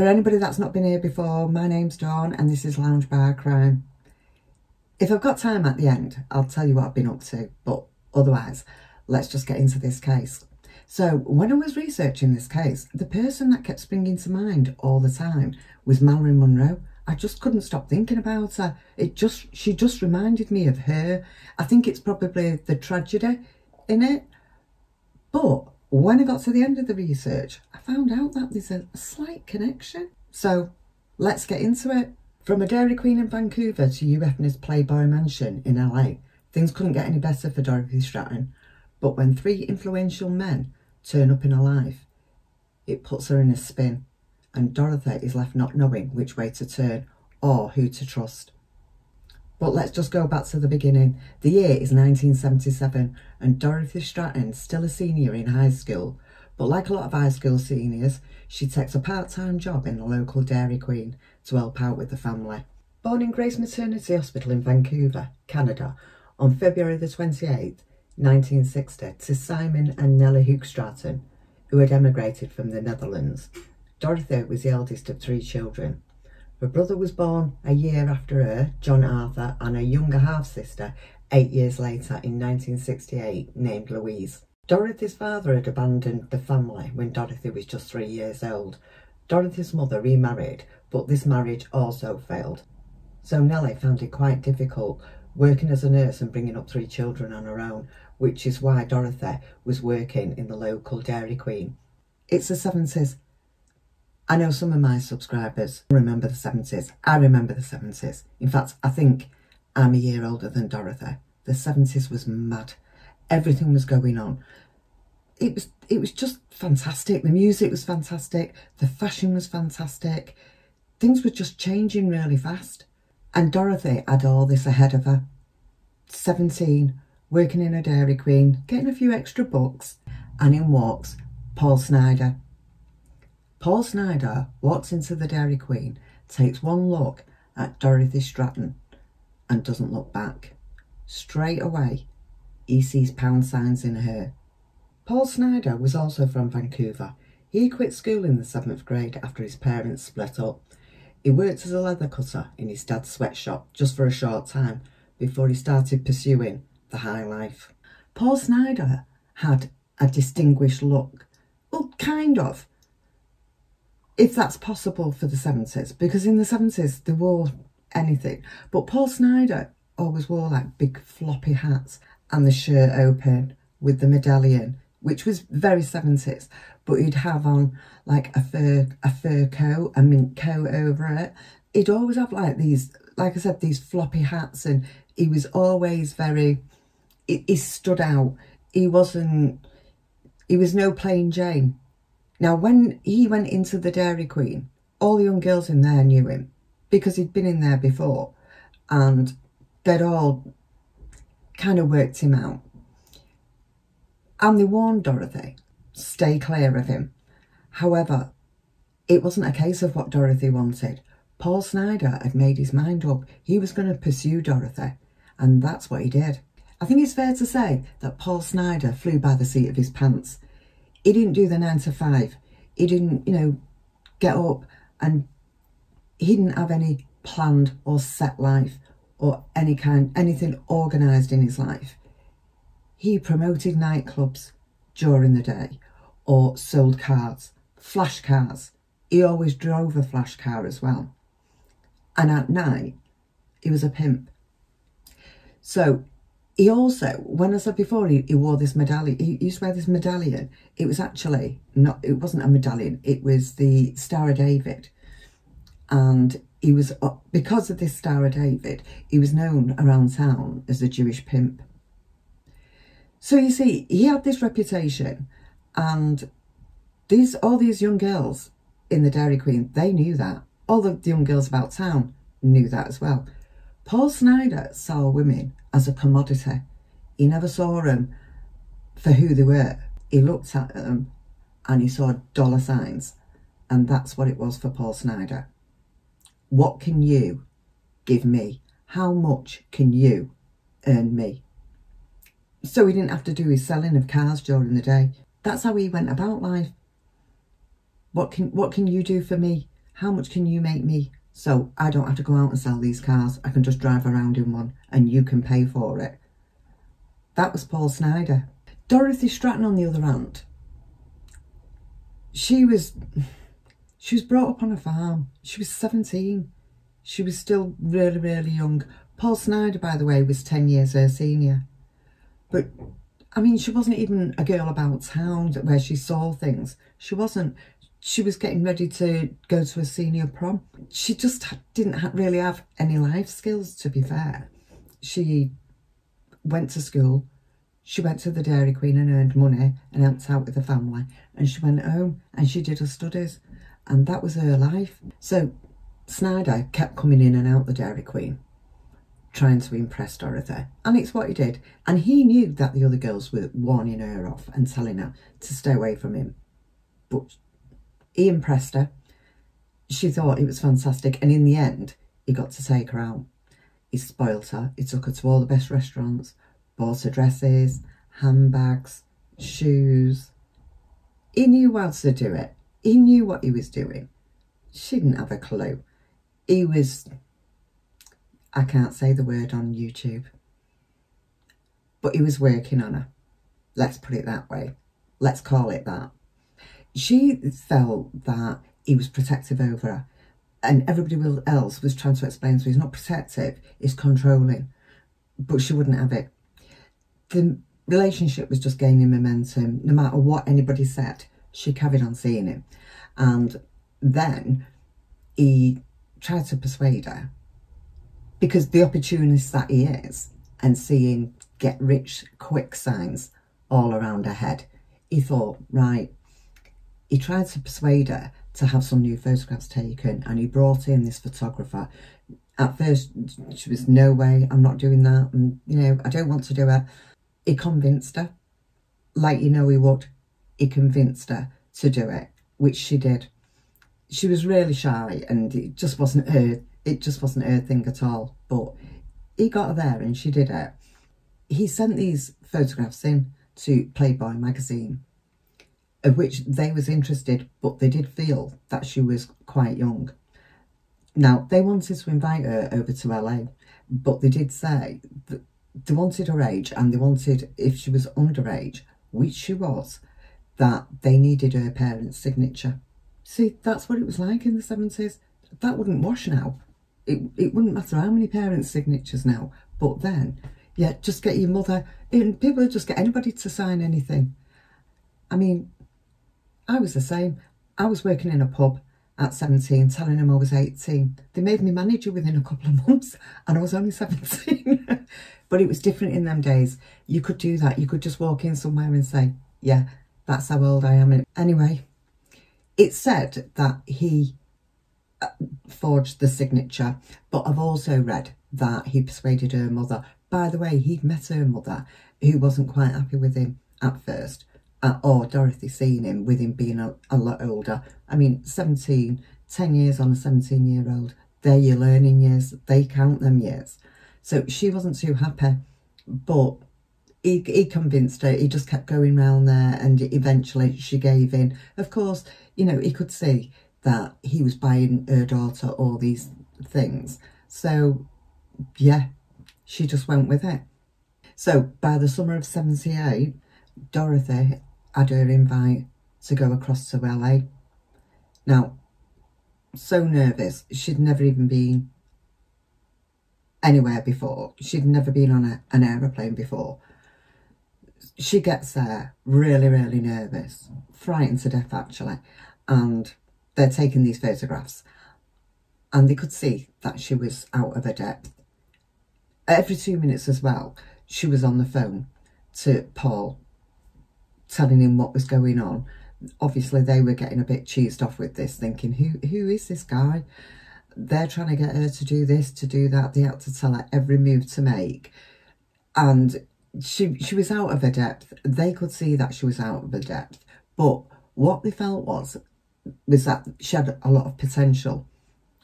For anybody that's not been here before, my name's Dawn and this is Lounge Bar Crime. If I've got time at the end, I'll tell you what I've been up to, but otherwise, let's just get into this case. So when I was researching this case, the person that kept springing to mind all the time was Marilyn Monroe. I just couldn't stop thinking about her. She just reminded me of her. I think it's probably the tragedy in it. But when I got to the end of the research, I found out that there's a slight connection. So let's get into it. From a Dairy Queen in Vancouver to Hugh Hefner's Playboy Mansion in LA, things couldn't get any better for Dorothy Stratten. But when three influential men turn up in her life, it puts her in a spin, and Dorothy is left not knowing which way to turn or who to trust. But let's just go back to the beginning. The year is 1977 and Dorothy Stratten, still a senior in high school, but like a lot of high school seniors, she takes a part-time job in the local Dairy Queen to help out with the family. Born in Grace Maternity Hospital in Vancouver, Canada, on February the 28th, 1960, to Simon and Nellie Hoogstraten, who had emigrated from the Netherlands. Dorothy was the eldest of three children. Her brother was born a year after her, John Arthur, and a younger half-sister 8 years later in 1968, named Louise. Dorothy's father had abandoned the family when Dorothy was just 3 years old. Dorothy's mother remarried, but this marriage also failed. So Nellie found it quite difficult working as a nurse and bringing up three children on her own, which is why Dorothy was working in the local Dairy Queen. It's the 70s. I know some of my subscribers remember the 70s. I remember the 70s. In fact, I think I'm a year older than Dorothy. The 70s was mad. Everything was going on. It was just fantastic. The music was fantastic. The fashion was fantastic. Things were just changing really fast. And Dorothy had all this ahead of her. 17, working in a Dairy Queen, getting a few extra bucks, and in walks Paul Snider. Paul Snider walks into the Dairy Queen, takes one look at Dorothy Stratten and doesn't look back. Straight away, he sees pound signs in her. Paul Snider was also from Vancouver. He quit school in the 7th grade after his parents split up. He worked as a leather cutter in his dad's sweatshop just for a short time before he started pursuing the high life. Paul Snider had a distinguished look. Well, kind of. If that's possible for the 70s, because in the 70s they wore anything. But Paul Snider always wore like big floppy hats and the shirt open with the medallion, which was very 70s, but he'd have on like a fur coat, a mink coat over it. He'd always have like these, like I said, these floppy hats, and he was always very, he stood out. He was no plain Jane. Now when he went into the Dairy Queen, all the young girls in there knew him because he'd been in there before and they'd all kind of worked him out. And they warned Dorothy, stay clear of him. However, it wasn't a case of what Dorothy wanted. Paul Snider had made his mind up. He was going to pursue Dorothy, and that's what he did. I think it's fair to say that Paul Snider flew by the seat of his pants. He didn't do the 9 to 5. He didn't, you know, get up, and he didn't have any planned or set life or anything organised in his life. He promoted nightclubs during the day or sold cars, flash cars. He always drove a flash car as well. And at night, he was a pimp. So he also, when I said before, he wore this medallion, he used to wear this medallion. It was actually not, it wasn't a medallion, it was the Star of David. And he was, because of this Star of David, he was known around town as the Jewish pimp. So you see, he had this reputation, and all these young girls in the Dairy Queen, they knew that. All the young girls about town knew that as well. Paul Snider saw women as a commodity. He never saw them for who they were. He looked at them and he saw dollar signs, and that's what it was for Paul Snider. What can you give me? How much can you earn me? So he didn't have to do his selling of cars during the day. That's how he went about life. What can you do for me? how much can you make me so I don't have to go out and sell these cars? I can just drive around in one and you can pay for it. That was Paul Snider. Dorothy Stratten, on the other hand, she was brought up on a farm. She was 17. She was still really, really young. Paul Snider, by the way, was 10 years her senior. But, I mean, she wasn't even a girl about town where she saw things. She wasn't. She was getting ready to go to a senior prom. She just didn't really have any life skills, to be fair. She went to school. She went to the Dairy Queen and earned money and helped out with the family. And she went home and she did her studies. And that was her life. So Snider kept coming in and out the Dairy Queen, trying to impress Dorothy. And it's what he did. And he knew that the other girls were warning her off and telling her to stay away from him. But he impressed her. She thought it was fantastic. And in the end, he got to take her out. He spoiled her. He took her to all the best restaurants, bought her dresses, handbags, shoes. He knew how to do it. He knew what he was doing. She didn't have a clue. He was, I can't say the word on YouTube, but he was working on her. Let's put it that way. Let's call it that. She felt that he was protective over her, and everybody else was trying to explain to her, he's not protective, he's controlling, but she wouldn't have it. The relationship was just gaining momentum. No matter what anybody said, she carried on seeing him. And then he tried to persuade her, because the opportunist that he is, and seeing get rich quick signs all around her head, he thought, right, he tried to persuade her to have some new photographs taken, and he brought in this photographer. At first, she was, no way, I'm not doing that, and, you know, I don't want to do it. He convinced her, like, you know, he would. He convinced her to do it, which she did. She was really shy, and it just wasn't her. It just wasn't her thing at all. But he got her there, and she did it. He sent these photographs in to Playboy magazine, of which they was interested, but they did feel that she was quite young. Now, they wanted to invite her over to LA, but they did say that they wanted her age, and they wanted, if she was underage, which she was, that they needed her parents' signature. See, that's what it was like in the 70s. That wouldn't wash now. It wouldn't matter how many parents' signatures now. But then, yeah, just get your mother. And people just get anybody to sign anything. I mean, I was the same. I was working in a pub at 17, telling them I was 18. They made me manager within a couple of months, and I was only 17. But it was different in them days. You could do that. You could just walk in somewhere and say, yeah, that's how old I am. Anyway, it's said that he forged the signature, but I've also read that he persuaded her mother. By the way, he'd met her mother, who wasn't quite happy with him at first. Or Dorothy seeing him, with him being a lot older. I mean, 17, 10 years on a 17-year-old, they're your learning years, they count them years. So she wasn't too happy, but he convinced her. He just kept going round there, and eventually she gave in. Of course, you know, he could see that he was buying her daughter all these things. So, yeah, she just went with it. So by the summer of 78, Dorothy had her invite to go across to LA. Now, so nervous, she'd never even been anywhere before. She'd never been on an aeroplane before. She gets there really, really nervous, frightened to death actually, and they're taking these photographs, and they could see that she was out of her depth. Every 2 minutes as well, she was on the phone to Paul, telling him what was going on. Obviously, they were getting a bit cheesed off with this, thinking, who is this guy? They're trying to get her to do this, to do that. They had to tell her every move to make. And she was out of her depth. They could see that she was out of her depth. But what they felt was that she had a lot of potential,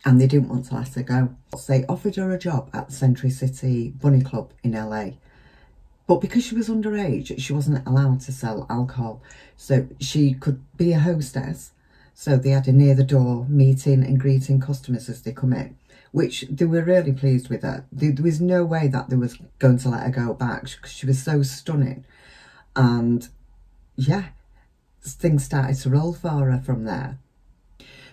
and they didn't want to let her go. So they offered her a job at the Century City Bunny Club in LA. But because she was underage, she wasn't allowed to sell alcohol. So she could be a hostess. So they had a near the door meeting and greeting customers as they come in, which they were really pleased with that. There was no way that they was going to let her go back because she was so stunning. And yeah, things started to roll for her from there.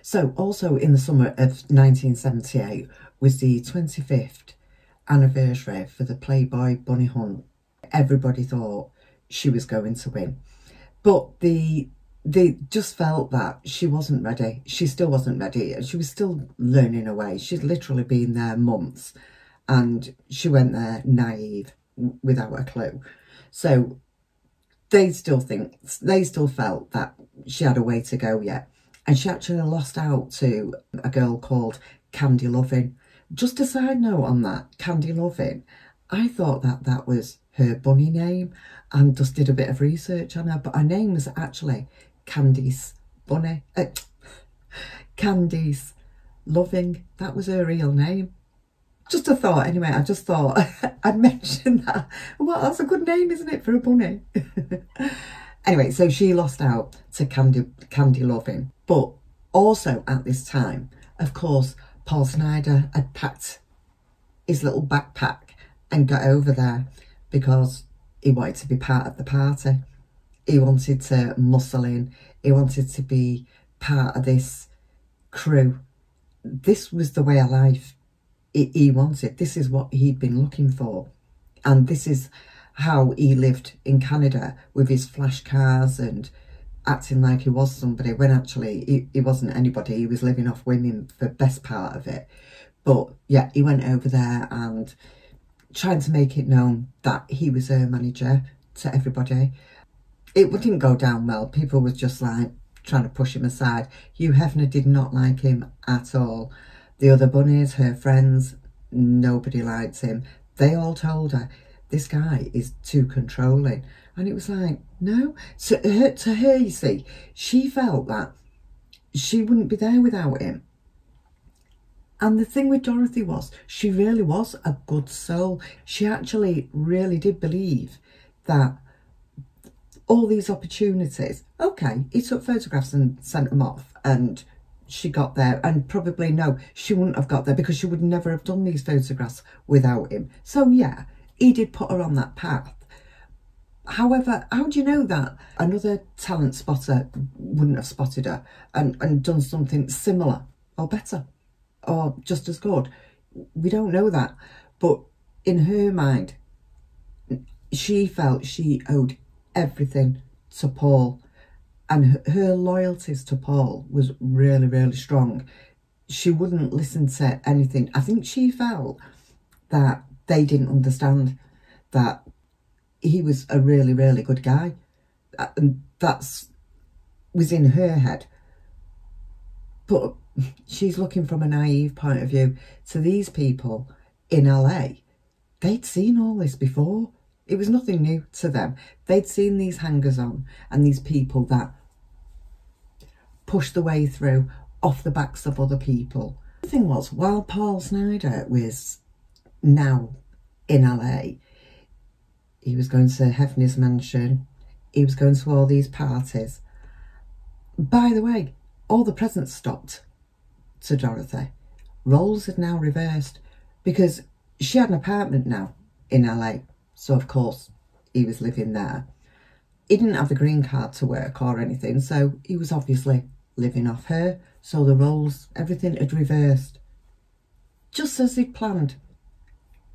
So also in the summer of 1978 was the 25th anniversary for the Playboy Bunny Hunt. Everybody thought she was going to win, but they just felt that she wasn't ready. She still wasn't ready. She was still learning her way. She'd literally been there months and she went there naive without a clue. So they still felt that she had a way to go yet. And she actually lost out to a girl called Candy Loving. Just a side note on that, Candy Loving, I thought that was her bunny name and just did a bit of research on her, but her name was actually Candice Bunny, Candice Loving. That was her real name. Just a thought, anyway, I just thought I'd mention that. Well, that's a good name, isn't it, for a bunny? Anyway, so she lost out to Candy Loving. But also at this time, of course, Paul Snider had packed his little backpack and got over there because he wanted to be part of the party. He wanted to muscle in. He wanted to be part of this crew. This was the way of life he wanted. This is what he'd been looking for. And this is how he lived in Canada, with his flash cars and acting like he was somebody when actually he wasn't anybody. He was living off women for the best part of it. But yeah, he went over there and tried to make it known that he was her manager to everybody. It didn't go down well. People were just like trying to push him aside. Hugh Hefner did not like him at all. The other bunnies, her friends, nobody liked him. They all told her, this guy is too controlling. And it was like, no. So to her, you see, she felt that she wouldn't be there without him. And the thing with Dorothy was, she really was a good soul. She actually really did believe that all these opportunities, okay, he took photographs and sent them off and she got there, and probably no, she wouldn't have got there because she would never have done these photographs without him. So yeah, he did put her on that path. However, how do you know that another talent spotter wouldn't have spotted her and done something similar or better or just as good? We don't know that. But in her mind, she felt she owed everything to Paul, and her loyalties to Paul was really, really strong. She wouldn't listen to anything. I think she felt that they didn't understand that he was a really, really good guy. And that was in her head. But she's looking from a naive point of view. So these people in LA, they'd seen all this before. It was nothing new to them. They'd seen these hangers-on and these people that push the way through off the backs of other people. The thing was, while Paul Snider was now in LA, he was going to Hefner's mansion, he was going to all these parties. By the way, all the presents stopped to Dorothy. Roles had now reversed because she had an apartment now in LA, so of course he was living there. He didn't have the green card to work or anything, so he was obviously living off her. So the roles, everything had reversed, just as he'd planned.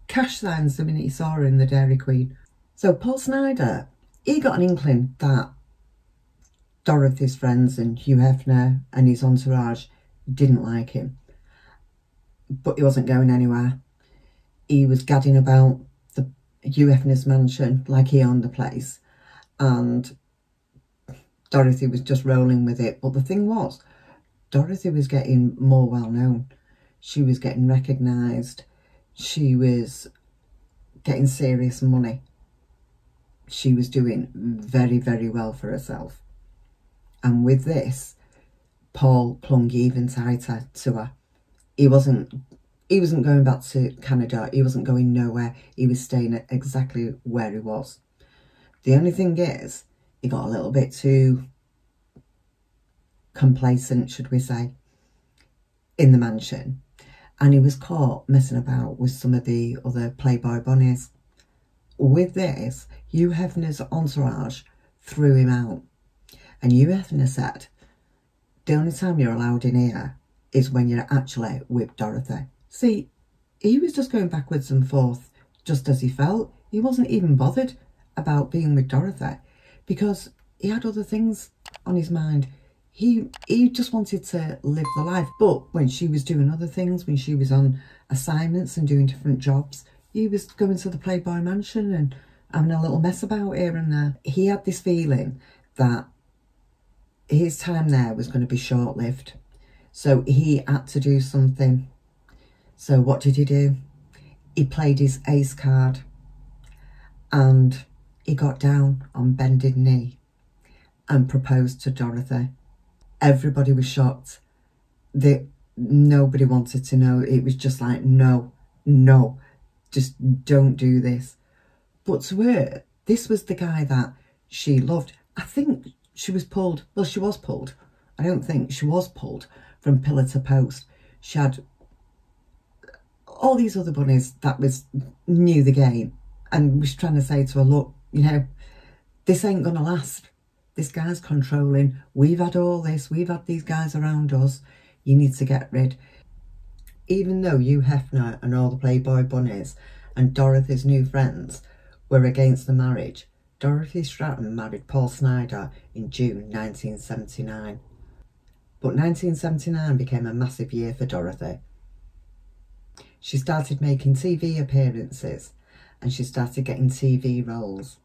Cash signs the minute he saw her in the Dairy Queen. So Paul Snider, he got an inkling that Dorothy's friends and Hugh Hefner and his entourage didn't like him. But he wasn't going anywhere. He was gadding about the Hugh Hefner's mansion like he owned the place. And Dorothy was just rolling with it. But the thing was, Dorothy was getting more well known. She was getting recognised. She was getting serious money. She was doing very, very well for herself. And with this, Paul clung even tighter to her. He wasn't going back to Canada. He wasn't going nowhere. He was staying exactly where he was. The only thing is, he got a little bit too complacent, should we say, in the mansion. And he was caught messing about with some of the other Playboy bunnies. With this, Hugh Hefner's entourage threw him out. And Hugh Hefner said, the only time you're allowed in here is when you're actually with Dorothy. See, he was just going backwards and forth just as he felt. He wasn't even bothered about being with Dorothy because he had other things on his mind. He just wanted to live the life. But when she was doing other things, when she was on assignments and doing different jobs, he was going to the Playboy Mansion and having a little mess about here and there. He had this feeling that his time there was going to be short-lived. So he had to do something. So what did he do? He played his ace card and he got down on bended knee and proposed to Dorothy. Everybody was shocked. Nobody wanted to know. It was just like, no, just don't do this. But to her, this was the guy that she loved. I think she was pulled. Well, she was pulled. I don't think she was pulled from pillar to post. She had all these other bunnies that was knew the game and was trying to say to her, look, you know, this ain't going to last. This guy's controlling. We've had all this. We've had these guys around us. You need to get rid. Even though Hugh Hefner and all the Playboy bunnies and Dorothy's new friends were against the marriage, Dorothy Stratten married Paul Snider in June 1979. But 1979 became a massive year for Dorothy. She started making TV appearances and she started getting TV roles.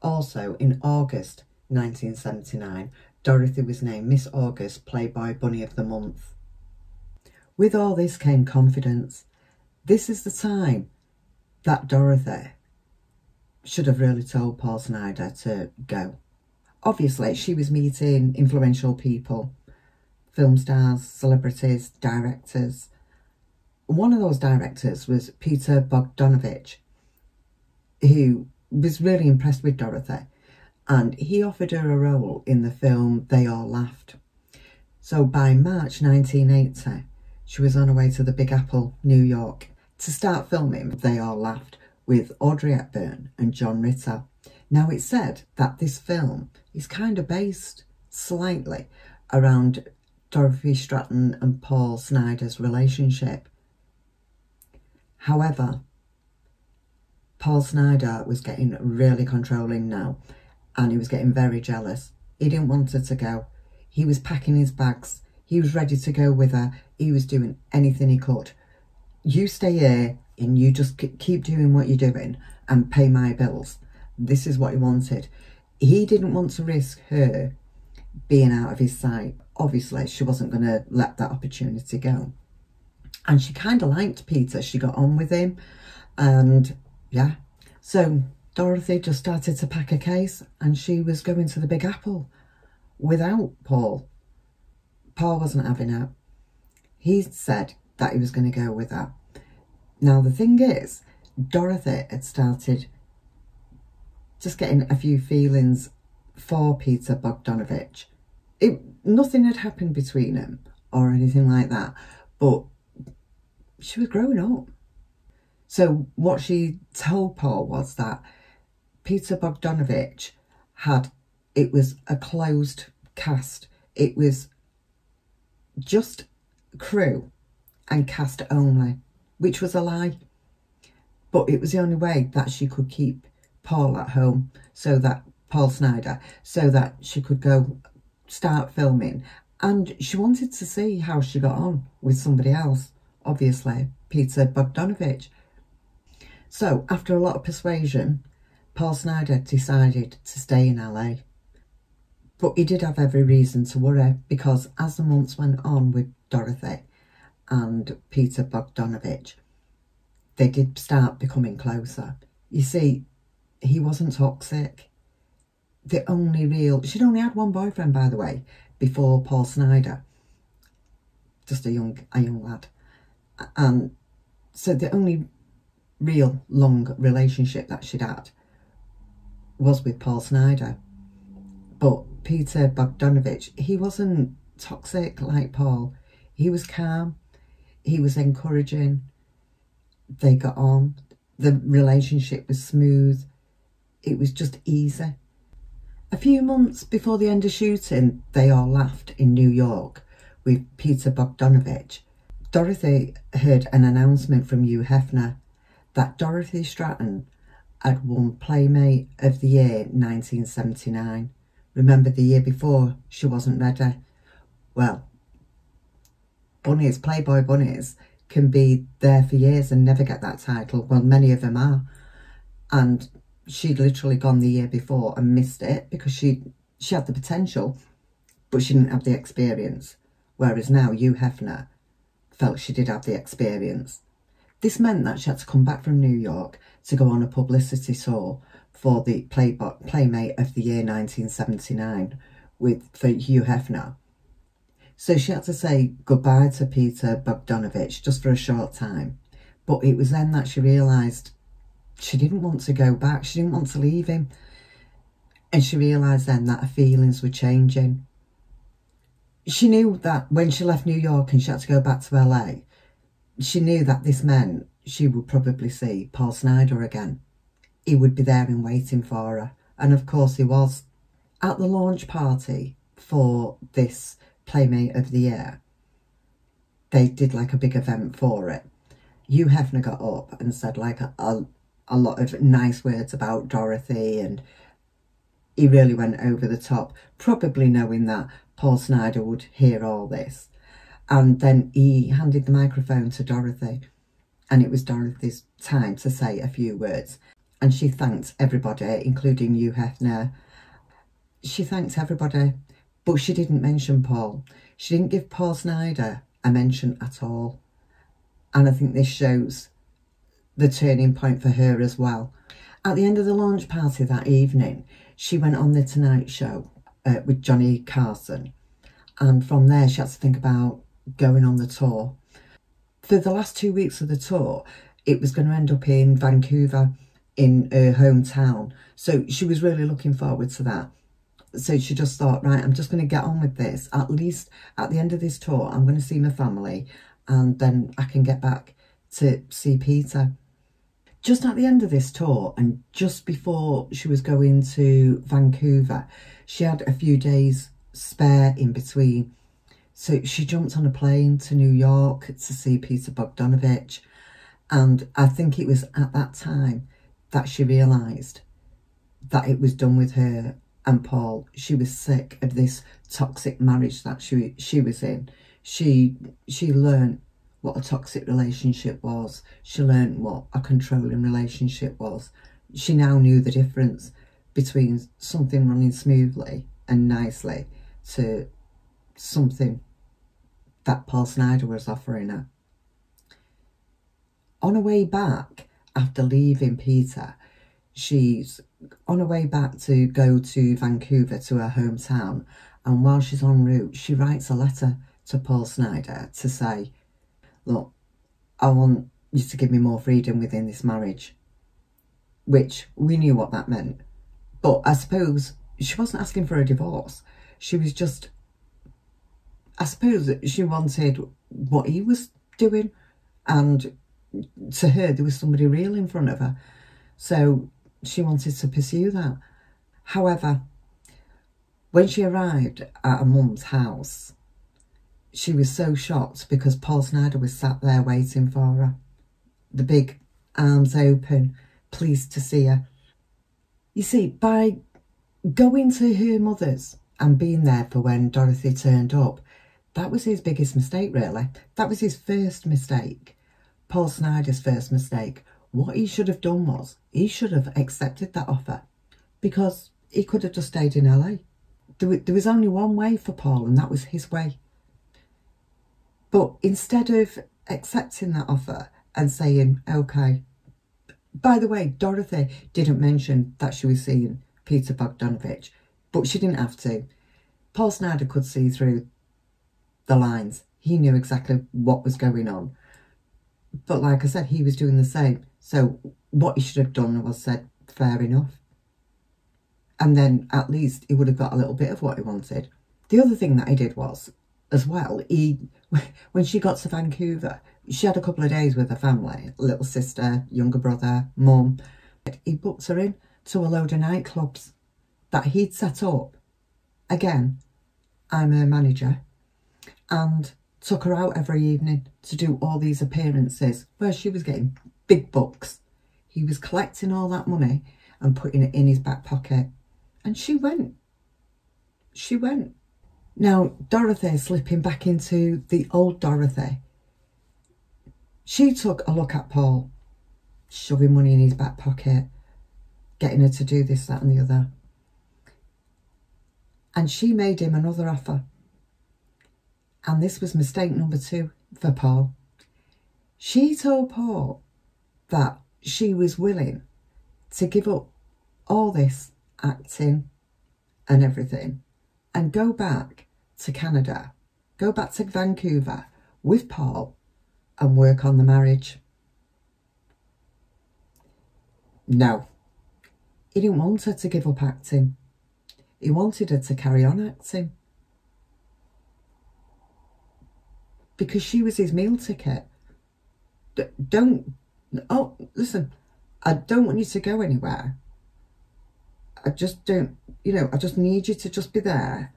Also, in August 1979, Dorothy was named Miss August Playboy Bunny of the Month. With all this came confidence. This is the time that Dorothy should have really told Paul Snider to go. Obviously, she was meeting influential people, film stars, celebrities, directors. One of those directors was Peter Bogdanovich, who was really impressed with Dorothy. And he offered her a role in the film They All Laughed. So by March 1980, she was on her way to the Big Apple, New York, to start filming They All Laughed with Audrey Hepburn and John Ritter. Now it's said that this film is kind of based slightly around Dorothy Stratten and Paul Snider's relationship. However, Paul Snider was getting really controlling now. And he was getting very jealous. He didn't want her to go. He was packing his bags. He was ready to go with her. He was doing anything he could. You stay here and you just keep doing what you're doing and pay my bills. This is what he wanted. He didn't want to risk her being out of his sight. Obviously, she wasn't going to let that opportunity go. And she kind of liked Peter. She got on with him. And yeah, so Dorothy just started to pack a case and she was going to the Big Apple without Paul. Paul wasn't having her. He said that he was going to go with her. Now, the thing is, Dorothy had started just getting a few feelings for Peter Bogdanovich. Nothing had happened between them or anything like that, but she was growing up. So what she told Paul was that Peter Bogdanovich it was a closed cast. It was just crew and cast only, which was a lie. But it was the only way that she could keep Paul at home, so that Paul Snider, so that she could go start filming. And she wanted to see how she got on with somebody else, obviously, Peter Bogdanovich. So after a lot of persuasion, Paul Snider decided to stay in LA, but he did have every reason to worry because as the months went on with Dorothy and Peter Bogdanovich, they did start becoming closer. You see, he wasn't toxic. She'd only had one boyfriend, by the way, before Paul Snider, just a young lad. And so the only real long relationship that she'd had was with Paul Snider. But Peter Bogdanovich, he wasn't toxic like Paul. He was calm. He was encouraging. They got on. The relationship was smooth. It was just easy. A few months before the end of shooting, They All Laughed in New York with Peter Bogdanovich, Dorothy heard an announcement from Hugh Hefner that Dorothy Stratten had won Playmate of the Year 1979. Remember, the year before, she wasn't ready. Well, bunnies, Playboy bunnies, can be there for years and never get that title. Well, many of them are. And she'd literally gone the year before and missed it because she had the potential, but she didn't have the experience. Whereas now, Hugh Hefner felt she did have the experience. This meant that she had to come back from New York to go on a publicity tour for the Playmate of the Year 1979 for Hugh Hefner. So she had to say goodbye to Peter Bogdanovich just for a short time. But it was then that she realised she didn't want to go back. She didn't want to leave him. And she realised then that her feelings were changing. She knew that when she left New York and she had to go back to LA, she knew that this meant she would probably see Paul Snider again. He would be there and waiting for her. And of course he was. At the launch party for this Playmate of the Year, they did like a big event for it. Hugh Hefner got up and said like a lot of nice words about Dorothy, and he really went over the top, probably knowing that Paul Snider would hear all this. And then he handed the microphone to Dorothy, and it was Dorothy's time to say a few words. And she thanked everybody, including Hugh Hefner. She thanked everybody, but she didn't mention Paul. She didn't give Paul Snider a mention at all. And I think this shows the turning point for her as well. At the end of the launch party that evening, she went on The Tonight Show with Johnny Carson. And from there, she had to think about going on the tour. For the last 2 weeks of the tour, it was going to end up in Vancouver, in her hometown. So she was really looking forward to that. So she just thought, right, I'm just going to get on with this. At least at the end of this tour, I'm going to see my family, and then I can get back to see Peter. Just at the end of this tour, and just before she was going to Vancouver, she had a few days spare in between. So she jumped on a plane to New York to see Peter Bogdanovich. And I think it was at that time that she realised that it was done with her and Paul. She was sick of this toxic marriage that she was in. She learned what a toxic relationship was. She learned what a controlling relationship was. She now knew the difference between something running smoothly and nicely to something that Paul Snider was offering her. On her way back, after leaving Peter, she's on her way back to go to Vancouver, to her hometown, and while she's en route, she writes a letter to Paul Snider to say, look, I want you to give me more freedom within this marriage, which we knew what that meant. But I suppose she wasn't asking for a divorce. She was just, I suppose she wanted what he was doing, and to her, there was somebody real in front of her. So she wanted to pursue that. However, when she arrived at her mum's house, she was so shocked because Paul Snider was sat there waiting for her, the big arms open, pleased to see her. You see, by going to her mother's and being there for when Dorothy turned up, that was his biggest mistake, really. That was his first mistake. Paul Snider's first mistake. What he should have done was he should have accepted that offer, because he could have just stayed in LA. There was only one way for Paul, and that was his way. But instead of accepting that offer and saying, okay, by the way, Dorothy didn't mention that she was seeing Peter Bogdanovich, but she didn't have to. Paul Snider could see through the lines. He knew exactly what was going on. But like I said, he was doing the same. So what he should have done was said, fair enough. And then at least he would have got a little bit of what he wanted. The other thing that he did was as well, when she got to Vancouver, she had a couple of days with her family, little sister, younger brother, mum. He booked her in to a load of nightclubs that he'd set up. Again, I'm her manager. And took her out every evening to do all these appearances where she was getting big bucks. He was collecting all that money and putting it in his back pocket. And she went. She went. Now, Dorothy, slipping back into the old Dorothy, she took a look at Paul, shoving money in his back pocket, getting her to do this, that and the other. And she made him another offer. And this was mistake number 2 for Paul. She told Paul that she was willing to give up all this acting and everything and go back to Canada, go back to Vancouver with Paul and work on the marriage. No, he didn't want her to give up acting. He wanted her to carry on acting. Because she was his meal ticket. Oh, listen, I don't want you to go anywhere. I just don't, you know, I just need you to just be there.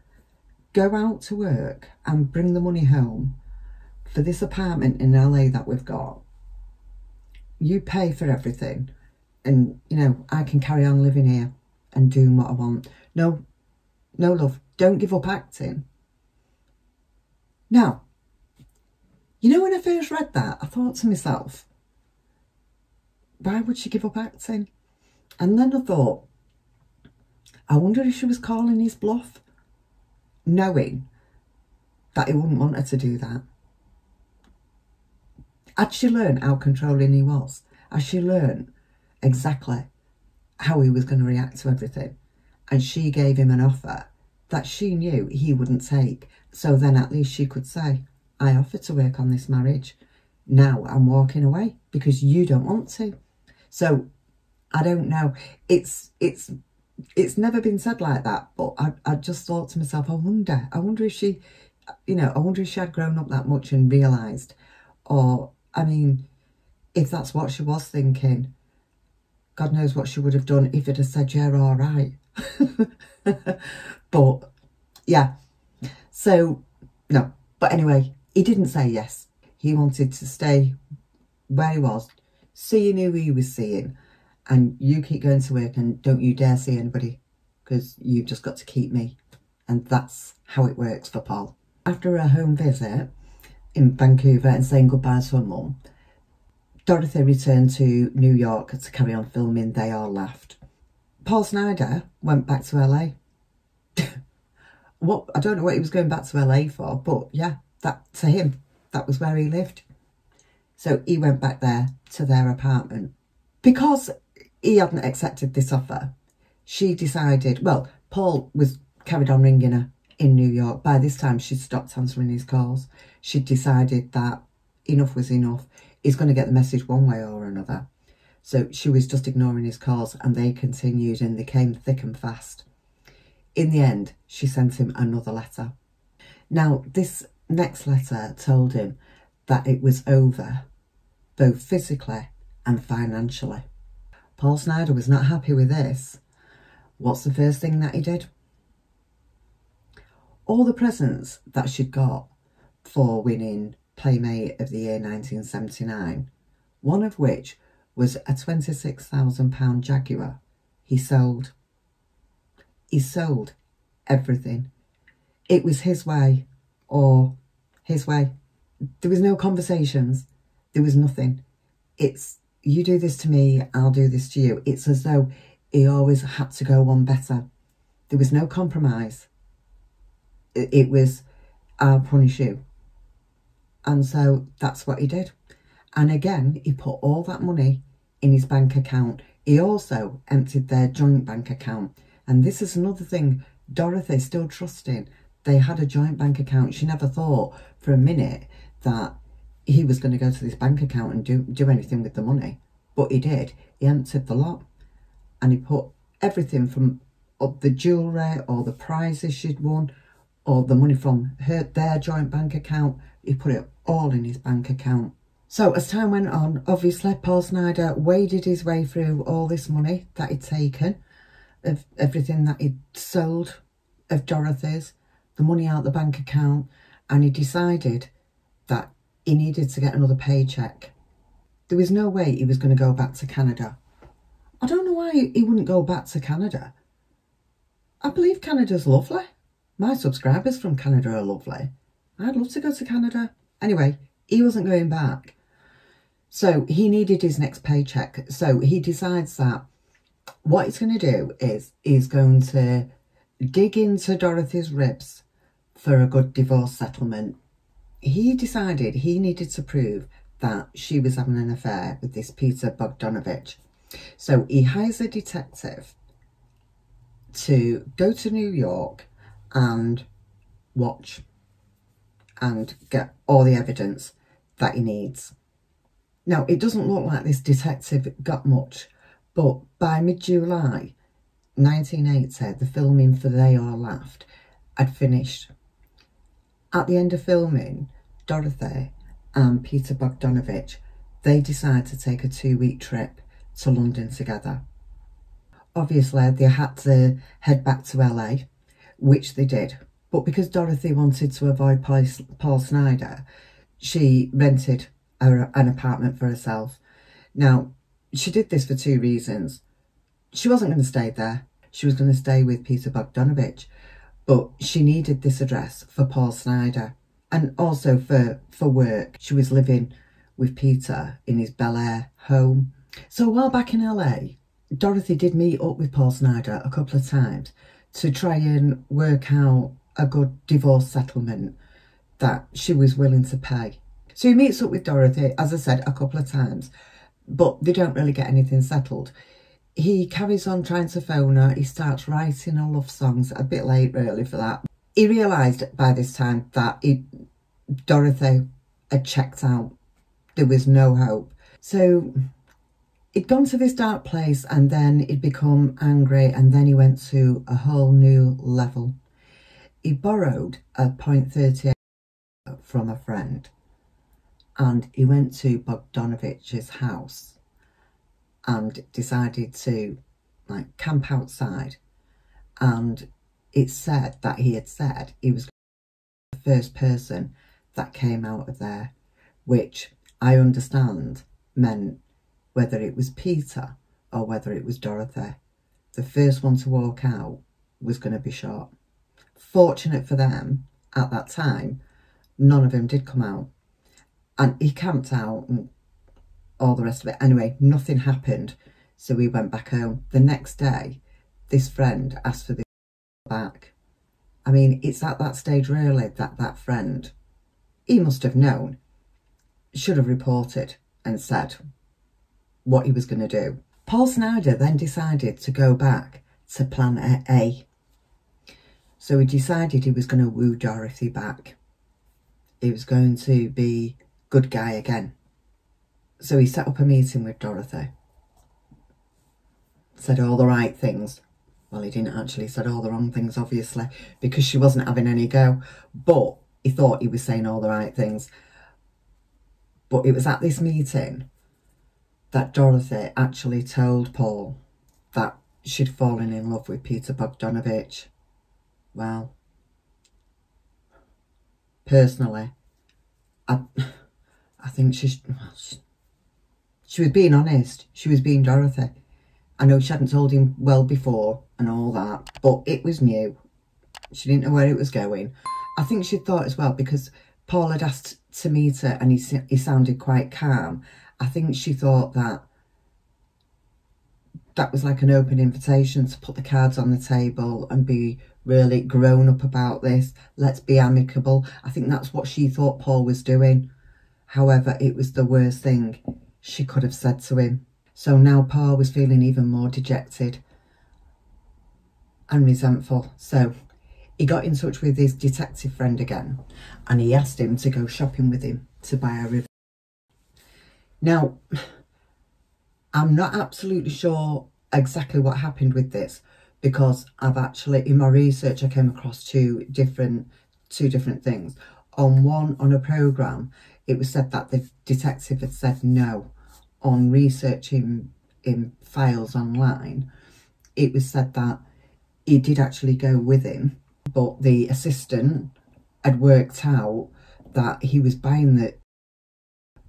Go out to work and bring the money home for this apartment in LA that we've got. You pay for everything. And, you know, I can carry on living here and doing what I want. No, no, love, don't give up acting. Now, you know, when I first read that, I thought to myself, why would she give up acting? And then I thought, I wonder if she was calling his bluff, knowing that he wouldn't want her to do that. Had she learned how controlling he was? Had she learned exactly how he was going to react to everything? And she gave him an offer that she knew he wouldn't take. So then at least she could say, I offered to work on this marriage. Now I'm walking away because you don't want to. So I don't know. It's never been said like that, but I just thought to myself, I wonder if she, you know, I wonder if she had grown up that much and realised, or, I mean, if that's what she was thinking, God knows what she would have done if it had said, yeah, all right. But yeah, so no, but anyway, he didn't say yes. He wanted to stay where he was, seeing who he was seeing. And you keep going to work and don't you dare see anybody because you've just got to keep me. And that's how it works for Paul. After her home visit in Vancouver and saying goodbye to her mum, Dorothy returned to New York to carry on filming They All Laughed. Paul Snider went back to LA. What, I don't know what he was going back to LA for, but yeah, that to him, that was where he lived. So he went back there to their apartment. Because he hadn't accepted this offer, she decided, well, Paul was carried on ringing her in New York. By this time, she'd stopped answering his calls. She decided that enough was enough. He's going to get the message one way or another. So she was just ignoring his calls and they continued and they came thick and fast. In the end, she sent him another letter. Now, this next letter told him that it was over, both physically and financially. Paul Snider was not happy with this. What's the first thing that he did? All the presents that she'd got for winning Playmate of the Year 1979, one of which was a £26,000 Jaguar, he sold. He sold everything. It was his way or his way. There was no conversations. There was nothing. It's, you do this to me, I'll do this to you. It's as though he always had to go one better. There was no compromise. It was, I'll punish you. And so that's what he did. And again, he put all that money in his bank account. He also emptied their joint bank account. And this is another thing Dorothy still trusting. They had a joint bank account. She never thought for a minute that he was going to go to this bank account and do anything with the money. But he did. He emptied the lot and he put everything from the jewellery or the prizes she'd won all the money from their joint bank account. He put it all in his bank account. So as time went on, obviously Paul Snider waded his way through all this money that he'd taken, of everything that he'd sold of Dorothy's, the money out the bank account, and he decided that he needed to get another paycheck. There was no way he was going to go back to Canada. I don't know why he wouldn't go back to Canada. I believe Canada's lovely. My subscribers from Canada are lovely. I'd love to go to Canada. Anyway, he wasn't going back. So he needed his next paycheck. So he decides that what he's going to do is he's going to dig into Dorothy's ribs for a good divorce settlement. He decided he needed to prove that she was having an affair with this Peter Bogdanovich. So he hires a detective to go to New York and watch and get all the evidence that he needs. Now, it doesn't look like this detective got much, but by mid-July 1980, the filming for They All Laughed had finished. At the end of filming, Dorothy and Peter Bogdanovich, they decide to take a 2-week trip to London together. Obviously, they had to head back to LA, which they did. But because Dorothy wanted to avoid Paul Snider, she rented an apartment for herself. Now, she did this for two reasons. She wasn't going to stay there. She was going to stay with Peter Bogdanovich. But she needed this address for Paul Snider. And also for work. She was living with Peter in his Bel Air home. So while back in LA, Dorothy did meet up with Paul Snider a couple of times to try and work out a good divorce settlement that she was willing to pay. So he meets up with Dorothy, as I said, a couple of times, but they don't really get anything settled. He carries on trying to phone her. He starts writing her love songs, a bit late really for that. He realised by this time that Dorothy had checked out. There was no hope. So he'd gone to this dark place, and then he'd become angry, and then he went to a whole new level. He borrowed a .38 from a friend, and he went to Bogdanovich's house and decided to like camp outside. And it's said that he had said he was the first person that came out of there, which I understand meant whether it was Peter or whether it was Dorothy, the first one to walk out was going to be shot. Fortunate for them, at that time, none of them did come out. And he camped out and all the rest of it. Anyway, nothing happened, so we went back home. The next day, this friend asked for this back. I mean, it's at that stage, really, that that friend, he must have known, should have reported and said what he was going to do. Paul Snider then decided to go back to Plan A. So he decided he was going to woo Dorothy back. He was going to be good guy again. So he set up a meeting with Dorothy. Said all the right things. Well, he didn't actually, said all the wrong things, obviously, because she wasn't having any go. But he thought he was saying all the right things. But it was at this meeting that Dorothy actually told Paul that she'd fallen in love with Peter Bogdanovich. Well, personally, I think she was being honest. She was being Dorothy. I know she hadn't told him well before and all that, but it was new. She didn't know where it was going. I think she thought as well, because Paul had asked to meet her and he sounded quite calm. I think she thought that that was like an open invitation to put the cards on the table and be really grown up about this. Let's be amicable. I think that's what she thought Paul was doing. However, it was the worst thing she could have said to him. So now Paul was feeling even more dejected and resentful. So he got in touch with his detective friend again, and he asked him to go shopping with him to buy a revolver. Now, I'm not absolutely sure exactly what happened with this, because I've actually, in my research, I came across two different things. On one, on a programme, it was said that the detective had said no. On researching in files online, it was said that he did actually go with him, but the assistant had worked out that he was buying it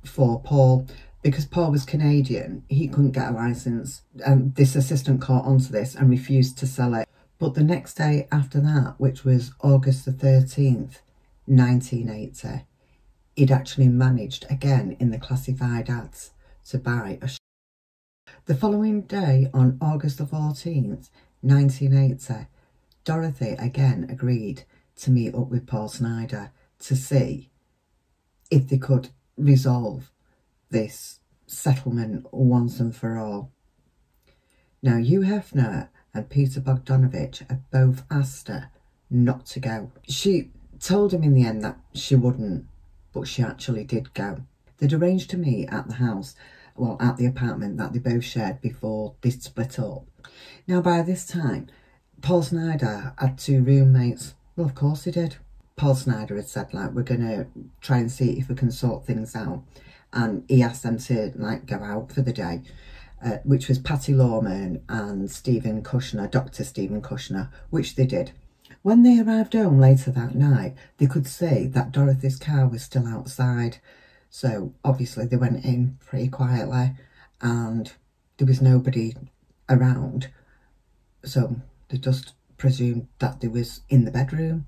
for Paul. Because Paul was Canadian, he couldn't get a licence, and this assistant caught onto this and refused to sell it. But the next day after that, which was August the 13th, 1980, he'd actually managed, again in the classified ads, to buy a The following day, on August the 14th, 1980, Dorothy again agreed to meet up with Paul Snider to see if they could resolve this settlement once and for all. Now, Hugh Hefner and Peter Bogdanovich had both asked her not to go. She told him in the end that she wouldn't, but she actually did go. They'd arranged to meet at the house, well, at the apartment that they both shared before they split up. Now, by this time, Paul Snider had two roommates. Well, of course he did. Paul Snider had said, like, we're going to try and see if we can sort things out. And he asked them to, like, go out for the day, which was Patty Lawman and Stephen Kushner, Dr. Stephen Kushner, which they did. When they arrived home later that night, they could see that Dorothy's car was still outside. So obviously they went in pretty quietly and there was nobody around. So they just presumed that they was in the bedroom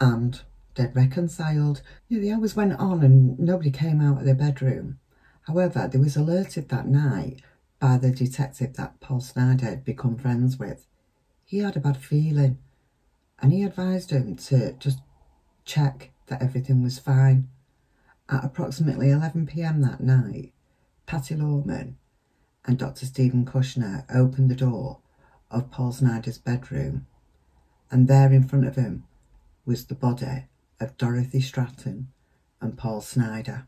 and they'd reconciled. Yeah, the hours went on and nobody came out of their bedroom. However, they was alerted that night by the detective that Paul Snider had become friends with. He had a bad feeling and he advised him to just check that everything was fine. At approximately 11 p.m. that night, Patty Lawman and Dr. Stephen Kushner opened the door of Paul Snider's bedroom, and there in front of him was the body of Dorothy Stratten and Paul Snider.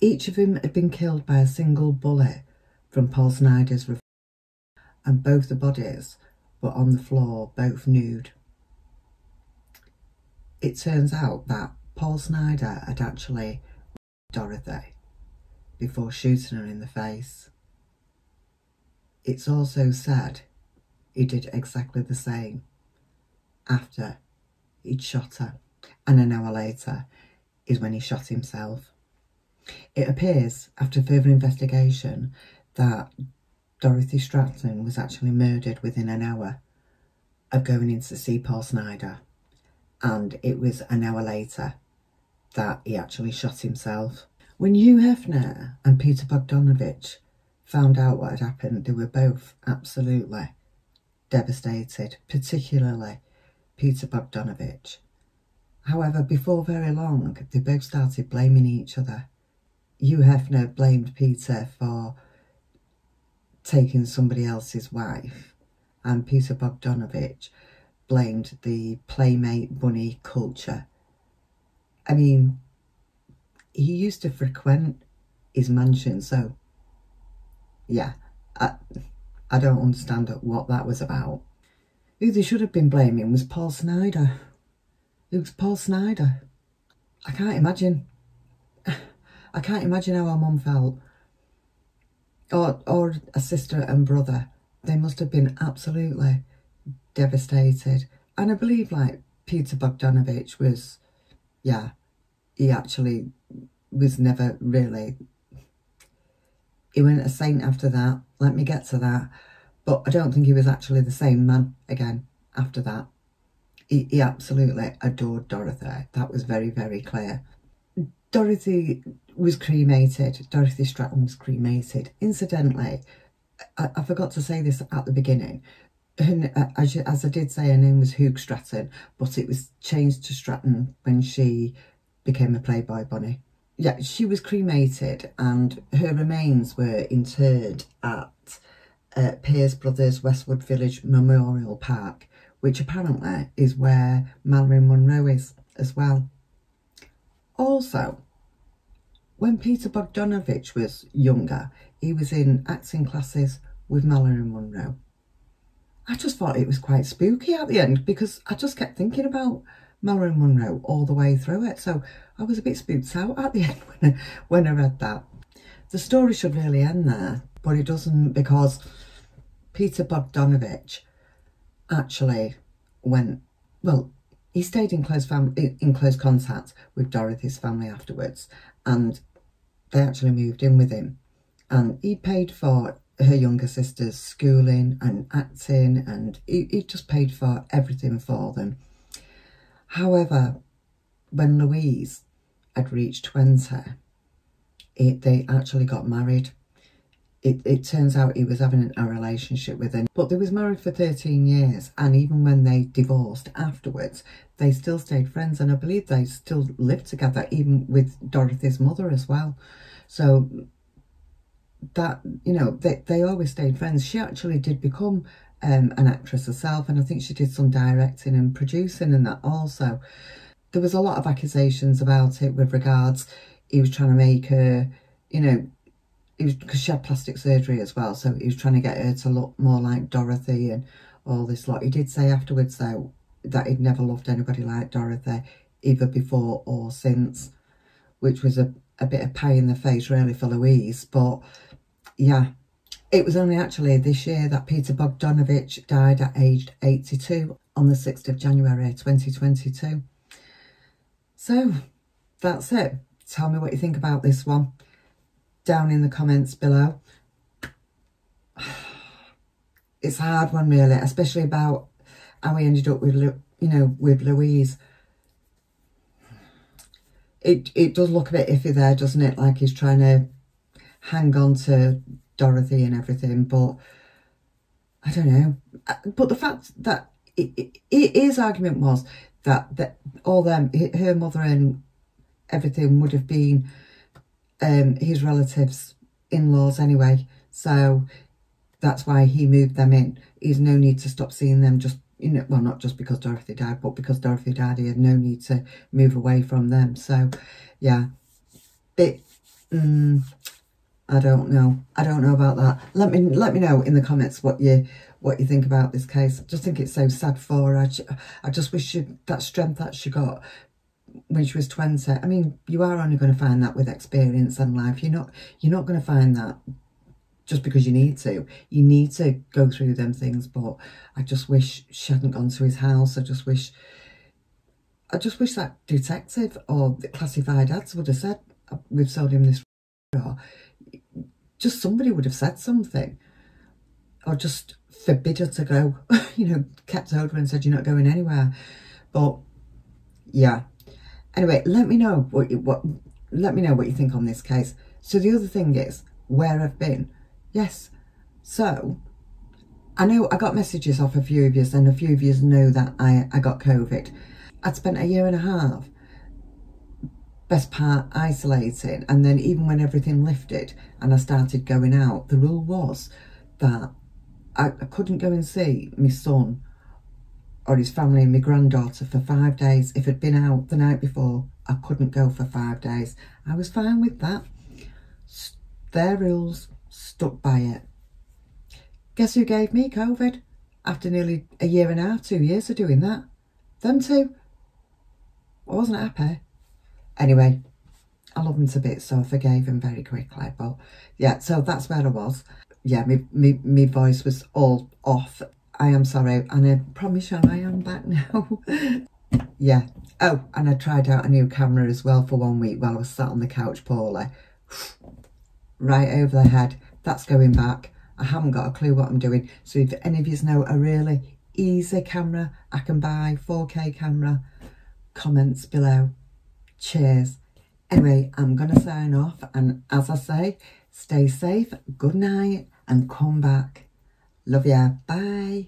Each of them had been killed by a single bullet from Paul Snider's revolver, and both the bodies were on the floor, both nude. It turns out that Paul Snider had actually Dorothy before shooting her in the face. It's also said he did exactly the same after he'd shot her, and an hour later is when he shot himself. It appears, after further investigation, that Dorothy Stratten was actually murdered within an hour of going in to see Paul Snider, and it was an hour later that he actually shot himself. When Hugh Hefner and Peter Bogdanovich found out what had happened, they were both absolutely devastated, particularly Peter Bogdanovich. However, before very long, they both started blaming each other. Hugh Hefner blamed Peter for taking somebody else's wife, and Peter Bogdanovich blamed the Playmate Bunny culture. I mean, he used to frequent his mansion, so yeah, I don't understand what that was about. Who they should have been blaming was Paul Snider. Who's Paul Snider? I can't imagine. I can't imagine how our mum felt. Or a sister and brother. They must have been absolutely devastated. And I believe, like, Peter Bogdanovich was, yeah, he actually was never really, he went a saint after that, let me get to that, but I don't think he was actually the same man again after that. He absolutely adored Dorothy, that was very, very clear. Dorothy was cremated, Dorothy Stratten was cremated. Incidentally, I forgot to say this at the beginning, her, as I did say, her name was Hoogstraten, but it was changed to Stratton when she became a Playboy Bunny. Yeah, she was cremated and her remains were interred at Pierce Brothers Westwood Village Memorial Park, which apparently is where Marilyn Monroe is as well. Also, when Peter Bogdanovich was younger, he was in acting classes with Marilyn Monroe. I just thought it was quite spooky at the end because I just kept thinking about Marilyn Monroe all the way through it. So I was a bit spooked out at the end when I read that. The story should really end there, but it doesn't, because Peter Bogdanovich actually went, well, he stayed in close contact with Dorothy's family afterwards, and they actually moved in with him, and he paid for her younger sister's schooling and acting, and he just paid for everything for them. However, when Louise had reached 20, they actually got married. It turns out he was having a relationship with her, but they was married for 13 years, and even when they divorced afterwards, they still stayed friends, and I believe they still lived together, even with Dorothy's mother as well. So that, you know, they always stayed friends. She actually did become an actress herself, and I think she did some directing and producing and that also. There was a lot of accusations about it with regards, he was trying to make her, you know, because she had plastic surgery as well, so he was trying to get her to look more like Dorothy and all this lot. He did say afterwards, though, that he'd never loved anybody like Dorothy, either before or since, which was a bit of pie in the face, really, for Louise. But, yeah, it was only actually this year that Peter Bogdanovich died at aged 82 on the 6th of January 2022. So, that's it. Tell me what you think about this one down in the comments below. It's a hard one, really, especially about how we ended up with, you know, with Louise. It does look a bit iffy there, doesn't it? Like he's trying to hang on to Dorothy and everything, but I don't know. But the fact that his argument was that all them, her mother and everything, would have been his relatives, in-laws anyway, so that's why he moved them in. He's no need to stop seeing them, just, you know, well, not just because Dorothy died, but because Dorothy died, he had no need to move away from them. So yeah, I don't know about that. Let me know in the comments what you think about this case. I just think it's so sad for her. I just wish that strength that she got when she was 20. I mean, you are only going to find that with experience and life. You're not going to find that just because you need to. You need to go through them things. But I just wish she hadn't gone to his house. I just wish that detective or the classified ads would have said, "We've sold him this," or just somebody would have said something, or just forbid her to go. You know, kept hold of her and said, "You're not going anywhere." But yeah. Anyway, let me know what you think on this case. So the other thing is where I've been. Yes. So I know I got messages off a few of you, and a few of you know that I got COVID. I'd spent a year and a half, best part, isolating, and then even when everything lifted and I started going out, the rule was that I couldn't go and see my son or his family and my granddaughter for 5 days. If I'd been out the night before, I couldn't go for 5 days. I was fine with that. Their rules, stuck by it. Guess who gave me COVID? After nearly a year and a half, 2 years of doing that. Them two. I wasn't happy. Anyway, I love them to bits, so I forgave them very quickly. But yeah, so that's where I was. Yeah, my voice was all off. I am sorry, and I promise you I am back now. Yeah. Oh, and I tried out a new camera as well for 1 week while I was sat on the couch poorly. Right over the head. That's going back. I haven't got a clue what I'm doing. So if any of you know a really easy camera I can buy, 4K camera, comments below. Cheers. Anyway, I'm going to sign off. And as I say, stay safe, good night, and come back. Love ya. Bye.